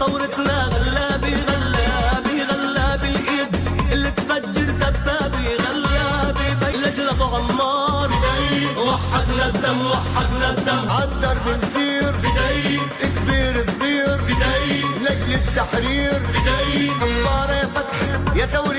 ثورتنا غلابي غلابي غلابي الايد اللي تفجر ذبابي غلابي بلجنا ابو عمار وحدنا الدم وحدنا الدم عالدر بنسير بداية كبير صغير بداية لجل التحرير بداية انبار يا فتحي يا ثوري